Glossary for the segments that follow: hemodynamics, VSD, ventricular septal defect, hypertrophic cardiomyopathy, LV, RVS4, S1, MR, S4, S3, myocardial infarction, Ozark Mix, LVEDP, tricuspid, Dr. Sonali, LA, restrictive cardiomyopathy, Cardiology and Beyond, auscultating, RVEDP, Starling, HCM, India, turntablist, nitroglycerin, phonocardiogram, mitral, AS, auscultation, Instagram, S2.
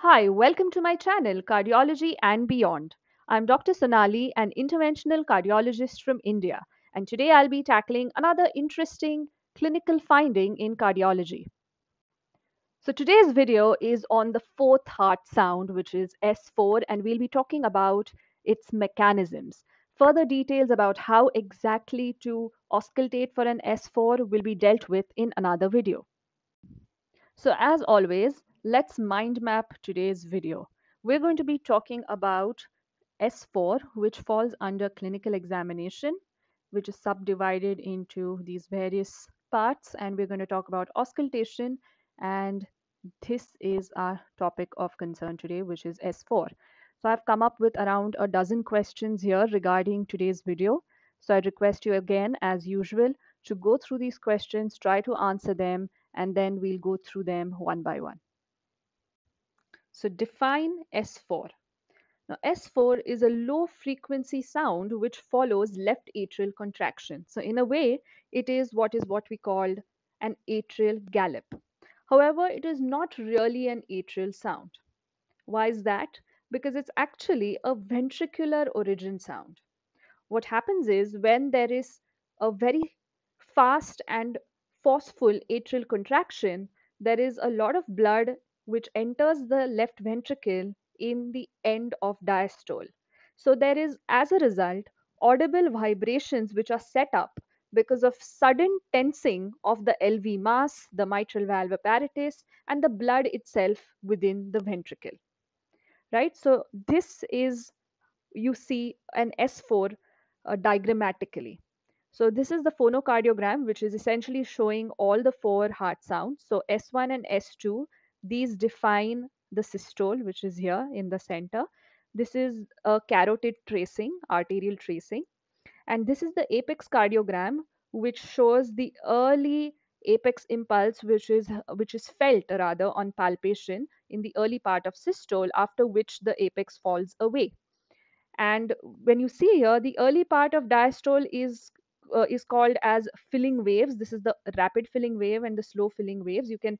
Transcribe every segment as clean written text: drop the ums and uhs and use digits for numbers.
Hi, welcome to my channel, Cardiology and Beyond. I'm Dr. Sonali, an interventional cardiologist from India, and today I'll be tackling another interesting clinical finding in cardiology. So today's video is on the fourth heart sound, which is S4, and we'll be talking about its mechanisms. Further details about how exactly to auscultate for an S4 will be dealt with in another video. So as always, let's mind map today's video. We're going to be talking about S4, which falls under clinical examination, which is subdivided into these various parts, and we're going to talk about auscultation, and this is our topic of concern today, which is S4. So I've come up with around a dozen questions here regarding today's video. So I request you again, as usual, to go through these questions, try to answer them, and then we'll go through them one by one. So define S4. Now S4 is a low frequency sound which follows left atrial contraction. So in a way, it is what we called an atrial gallop. However, it is not really an atrial sound. Why is that? Because it's actually a ventricular origin sound. What happens is when there is a very fast and forceful atrial contraction, there is a lot of blood which enters the left ventricle in the end of diastole. So there is, as a result, audible vibrations which are set up because of sudden tensing of the LV mass, the mitral valve apparatus, and the blood itself within the ventricle, right? So this is, you see an S4 diagrammatically. So this is the phonocardiogram, which is essentially showing all the four heart sounds. So S1 and S2, these define the systole, which is here in the center. This is a carotid tracing, arterial tracing. And this is the apex cardiogram, which shows the early apex impulse, which is felt rather on palpation in the early part of systole, after which the apex falls away. And when you see here, the early part of diastole is called as filling waves. This is the rapid filling wave and the slow filling waves. You can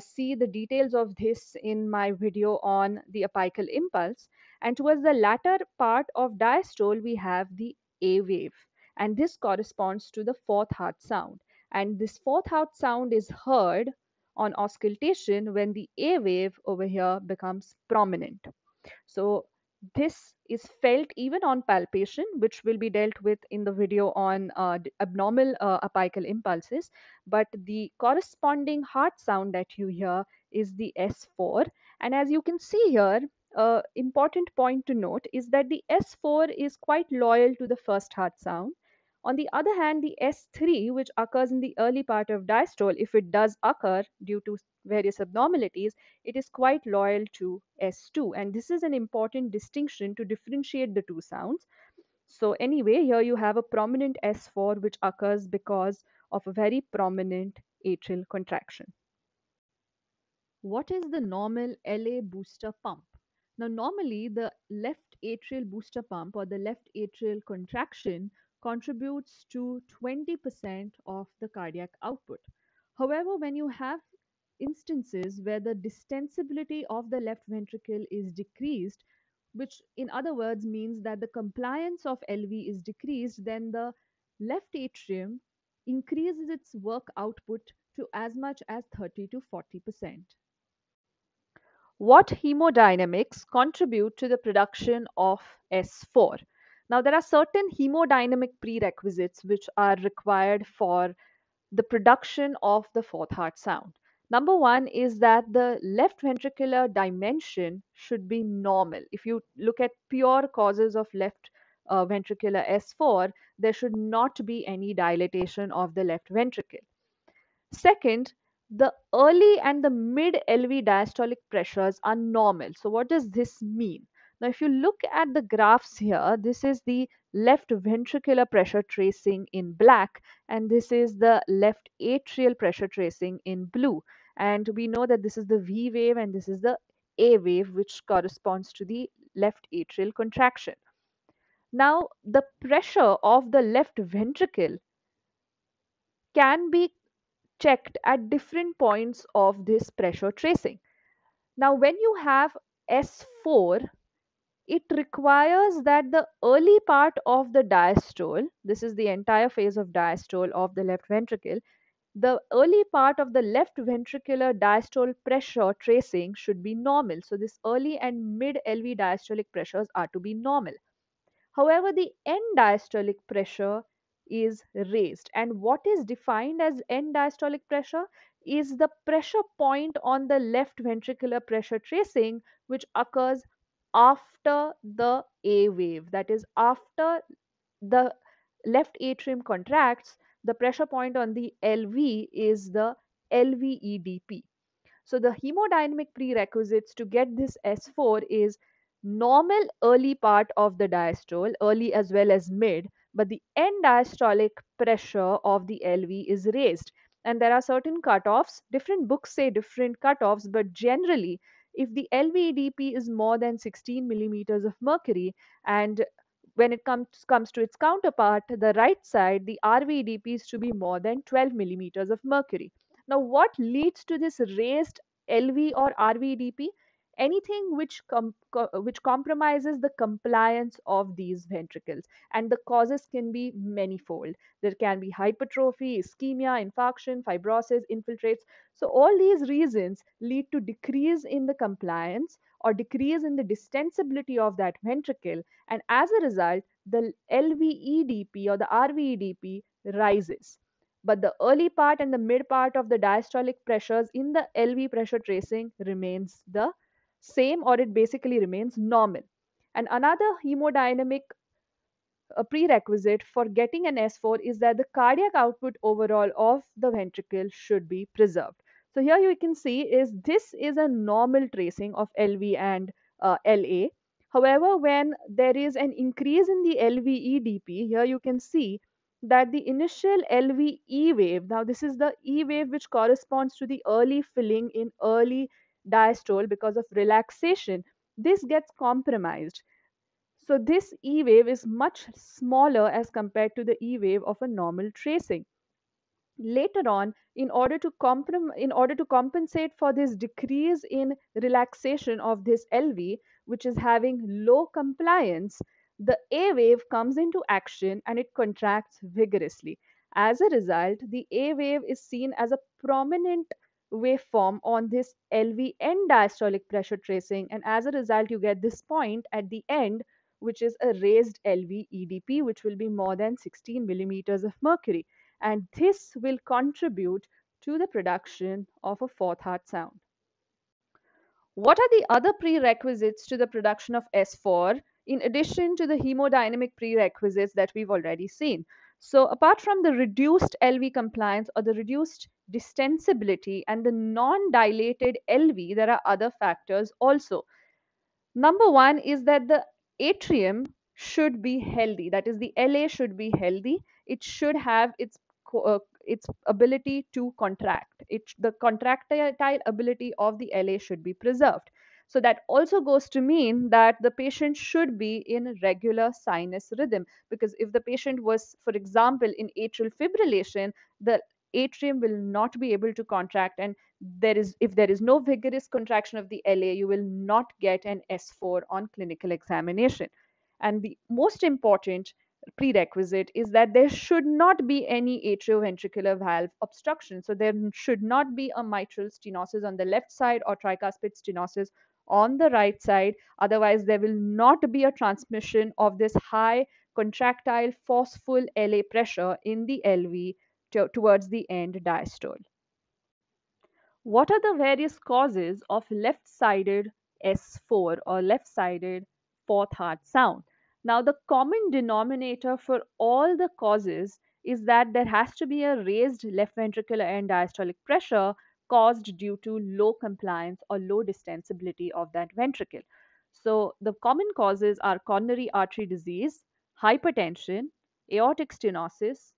see the details of this in my video on the apical impulse. And towards the latter part of diastole, we have the A wave, and this corresponds to the fourth heart sound. And this fourth heart sound is heard on auscultation when the A wave over here becomes prominent. So this is felt even on palpation, which will be dealt with in the video on abnormal apical impulses. But the corresponding heart sound that you hear is the S4. And as you can see here, an important point to note is that the S4 is quite loyal to the first heart sound. On the other hand, the S3, which occurs in the early part of diastole, if it does occur due to various abnormalities, it is quite loyal to S2, and this is an important distinction to differentiate the two sounds. So anyway, here you have a prominent S4 which occurs because of a very prominent atrial contraction. What is the normal LA booster pump? Now normally the left atrial booster pump or the left atrial contraction contributes to 20% of the cardiac output. However, when you have instances where the distensibility of the left ventricle is decreased, which in other words means that the compliance of LV is decreased, then the left atrium increases its work output to as much as 30% to 40%. What hemodynamics contribute to the production of S4? Now there are certain hemodynamic prerequisites which are required for the production of the fourth heart sound. Number one is that the left ventricular dimension should be normal. If you look at pure causes of left ventricular S4, there should not be any dilatation of the left ventricle. Second, the early and the mid-LV diastolic pressures are normal. So what does this mean? Now, if you look at the graphs here, this is the left ventricular pressure tracing in black, and this is the left atrial pressure tracing in blue. And we know that this is the V wave and this is the A wave, which corresponds to the left atrial contraction. Now, the pressure of the left ventricle can be checked at different points of this pressure tracing. Now, when you have S4, it requires that the early part of the diastole, this is the entire phase of diastole of the left ventricle, the early part of the left ventricular diastole pressure tracing should be normal. So this early and mid LV diastolic pressures are to be normal. However, the end diastolic pressure is raised, and what is defined as end diastolic pressure is the pressure point on the left ventricular pressure tracing which occurs after the A wave, that is after the left atrium contracts. The pressure point on the LV is the LVEDP. So the hemodynamic prerequisites to get this S4 is normal early part of the diastole, early as well as mid, but the end diastolic pressure of the LV is raised, and there are certain cutoffs. Different books say different cutoffs, but generally if the LVEDP is more than 16 millimeters of mercury, and when it comes to its counterpart, the right side, the RVEDP is to be more than 12 millimeters of mercury. Now, what leads to this raised LV or RVEDP? Anything which compromises the compliance of these ventricles, and the causes can be manifold. There can be hypertrophy, ischemia, infarction, fibrosis, infiltrates. So all these reasons lead to decrease in the compliance or decrease in the distensibility of that ventricle, and as a result the LVEDP or the RVEDP rises. But the early part and the mid part of the diastolic pressures in the LV pressure tracing remains the same, or it basically remains normal. And another hemodynamic prerequisite for getting an S4 is that the cardiac output overall of the ventricle should be preserved. So here you can see is this is a normal tracing of LV and LA. However, when there is an increase in the LVEDP, here you can see that the initial LVE wave, now this is the E wave which corresponds to the early filling in early diastole because of relaxation, this gets compromised. So this E wave is much smaller as compared to the E wave of a normal tracing. Later on, in order to compensate for this decrease in relaxation of this LV, which is having low compliance, the A wave comes into action and it contracts vigorously. As a result, the A wave is seen as a prominent waveform on this LV end diastolic pressure tracing, and as a result you get this point at the end which is a raised LVEDP, which will be more than 16 millimeters of mercury, and this will contribute to the production of a fourth heart sound. What are the other prerequisites to the production of S4 in addition to the hemodynamic prerequisites that we've already seen? So apart from the reduced LV compliance or the reduced distensibility and the non-dilated LV, there are other factors also. Number one is that the atrium should be healthy. That is, the LA should be healthy. It should have its ability to contract. The contractile ability of the LA should be preserved. So that also goes to mean that the patient should be in regular sinus rhythm, because if the patient was, for example, in atrial fibrillation, the atrium will not be able to contract, and if there is no vigorous contraction of the LA, you will not get an S4 on clinical examination. And the most important prerequisite is that there should not be any atrioventricular valve obstruction. So there should not be a mitral stenosis on the left side or tricuspid stenosis on the right side. Otherwise, there will not be a transmission of this high contractile forceful LA pressure in the LV towards the end diastole. What are the various causes of left-sided S4 or left-sided fourth heart sound? Now, the common denominator for all the causes is that there has to be a raised left ventricular end diastolic pressure caused due to low compliance or low distensibility of that ventricle. So the common causes are coronary artery disease, hypertension, aortic stenosis,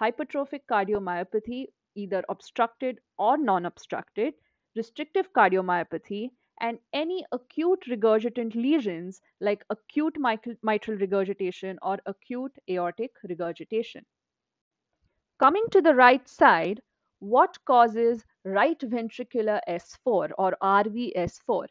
hypertrophic cardiomyopathy, either obstructed or non-obstructed, restrictive cardiomyopathy, and any acute regurgitant lesions like acute mitral regurgitation or acute aortic regurgitation. Coming to the right side, what causes right ventricular S4 or RVS4.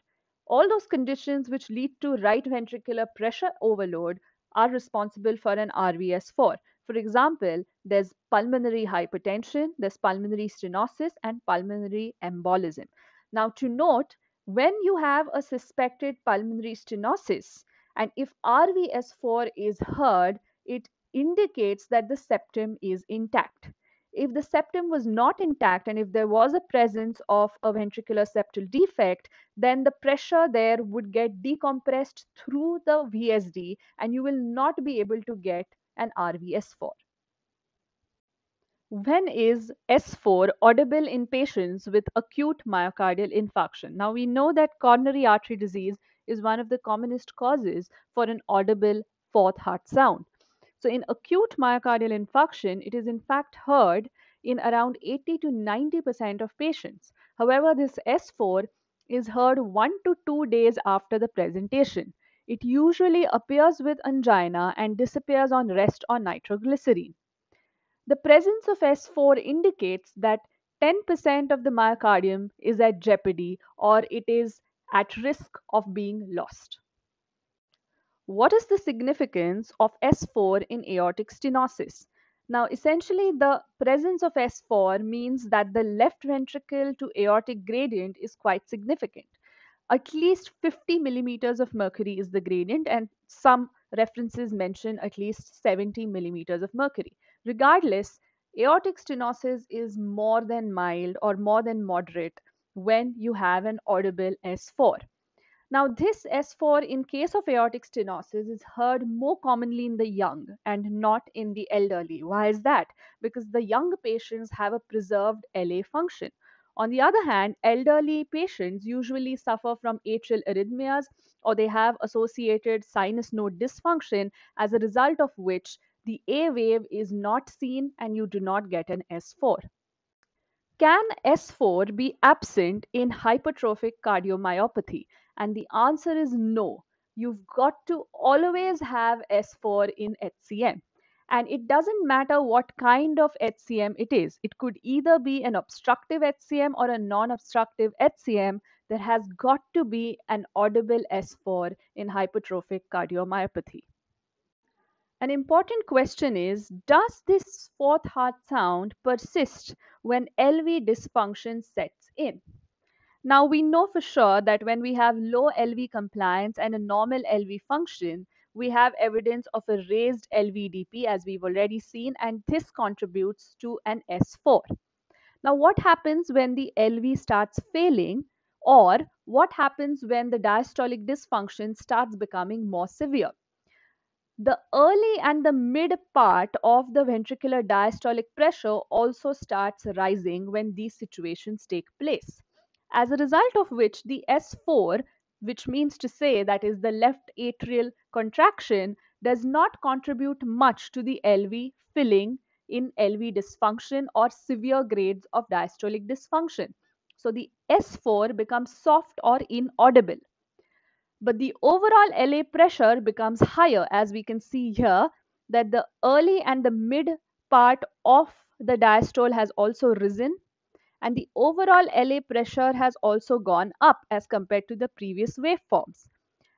All those conditions which lead to right ventricular pressure overload are responsible for an RVS4. For example, there's pulmonary hypertension, there's pulmonary stenosis, and pulmonary embolism. Now, to note, when you have a suspected pulmonary stenosis, and if RVS4 is heard, it indicates that the septum is intact. If the septum was not intact and if there was a presence of a ventricular septal defect, then the pressure there would get decompressed through the VSD and you will not be able to get an RVS4. When is S4 audible in patients with acute myocardial infarction? Now, we know that coronary artery disease is one of the commonest causes for an audible fourth heart sound. So in acute myocardial infarction, it is in fact heard in around 80 to 90% of patients. However, this S4 is heard 1 to 2 days after the presentation. It usually appears with angina and disappears on rest or nitroglycerin. The presence of S4 indicates that 10% of the myocardium is at jeopardy or it is at risk of being lost. What is the significance of S4 in aortic stenosis? Now, essentially, the presence of S4 means that the left ventricle to aortic gradient is quite significant. At least 50 millimeters of mercury is the gradient, and some references mention at least 70 millimeters of mercury. Regardless, aortic stenosis is more than mild or more than moderate when you have an audible S4. Now, this S4 in case of aortic stenosis is heard more commonly in the young and not in the elderly. Why is that? Because the young patients have a preserved LA function. On the other hand, elderly patients usually suffer from atrial arrhythmias or they have associated sinus node dysfunction, as a result of which the A wave is not seen and you do not get an S4. Can S4 be absent in hypertrophic cardiomyopathy? And the answer is no. You've got to always have S4 in HCM. And it doesn't matter what kind of HCM it is. It could either be an obstructive HCM or a non-obstructive HCM. There has got to be an audible S4 in hypertrophic cardiomyopathy. An important question is, does this fourth heart sound persist when LV dysfunction sets in? Now, we know for sure that when we have low LV compliance and a normal LV function, we have evidence of a raised LVEDP, as we've already seen, and this contributes to an S4. Now, what happens when the LV starts failing, or what happens when the diastolic dysfunction starts becoming more severe? The early and the mid part of the ventricular diastolic pressure also starts rising when these situations take place, as a result of which the S4, which means to say that is the left atrial contraction, does not contribute much to the LV filling in LV dysfunction or severe grades of diastolic dysfunction. So the S4 becomes soft or inaudible. But the overall LA pressure becomes higher, as we can see here that the early and the mid part of the diastole has also risen, and the overall LA pressure has also gone up as compared to the previous waveforms.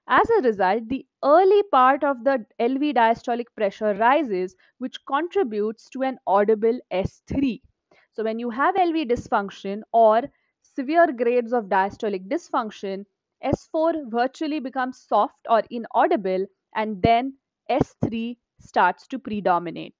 As a result, the early part of the LV diastolic pressure rises, which contributes to an audible S3. So when you have LV dysfunction or severe grades of diastolic dysfunction, S4 virtually becomes soft or inaudible, and then S3 starts to predominate.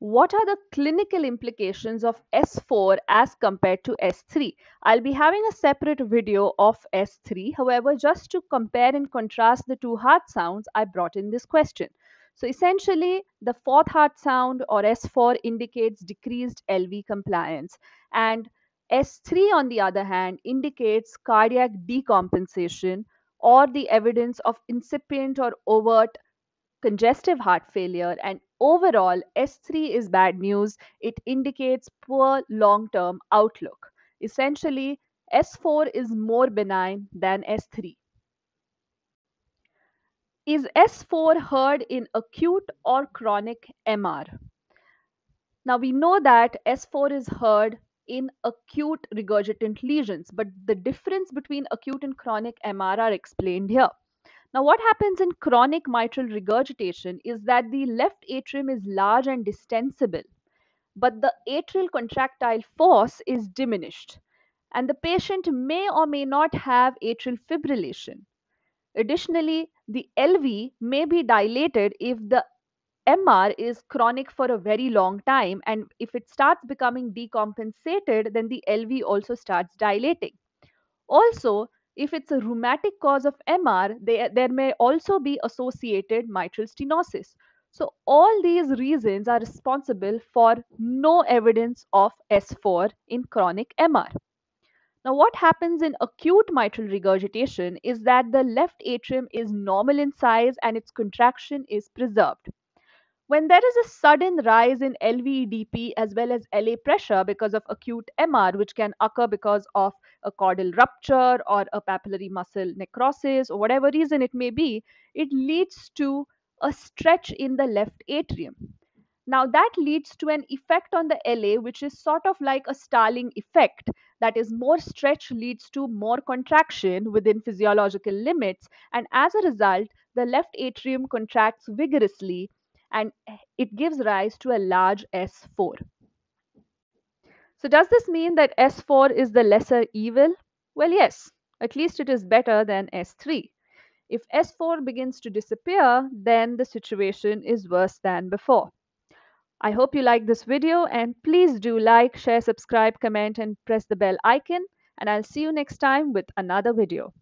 What are the clinical implications of S4 as compared to S3? I'll be having a separate video of S3. However, just to compare and contrast the two heart sounds, I brought in this question. So essentially, the fourth heart sound or S4 indicates decreased LV compliance, and S3, on the other hand, indicates cardiac decompensation or the evidence of incipient or overt congestive heart failure, and overall, S3 is bad news. It indicates poor long-term outlook. Essentially, S4 is more benign than S3. Is S4 heard in acute or chronic MR? Now we know that S4 is heard in acute regurgitant lesions, but the difference between acute and chronic MR are explained here. Now what happens in chronic mitral regurgitation is that the left atrium is large and distensible, but the atrial contractile force is diminished, and the patient may or may not have atrial fibrillation. Additionally, the LV may be dilated if the MR is chronic for a very long time, and if it starts becoming decompensated, then the LV also starts dilating. Also, if it's a rheumatic cause of MR, there may also be associated mitral stenosis. So all these reasons are responsible for no evidence of S4 in chronic MR. Now what happens in acute mitral regurgitation is that the left atrium is normal in size and its contraction is preserved. When there is a sudden rise in LVEDP as well as LA pressure because of acute MR, which can occur because of a caudal rupture or a papillary muscle necrosis or whatever reason it may be, it leads to a stretch in the left atrium. Now that leads to an effect on the LA, which is sort of like a Starling effect. That is, more stretch leads to more contraction within physiological limits, and as a result, the left atrium contracts vigorously, and it gives rise to a large S4. So does this mean that S4 is the lesser evil? Well, yes, at least it is better than S3. If S4 begins to disappear, then the situation is worse than before. I hope you like this video, and please do like, share, subscribe, comment, and press the bell icon. And I'll see you next time with another video.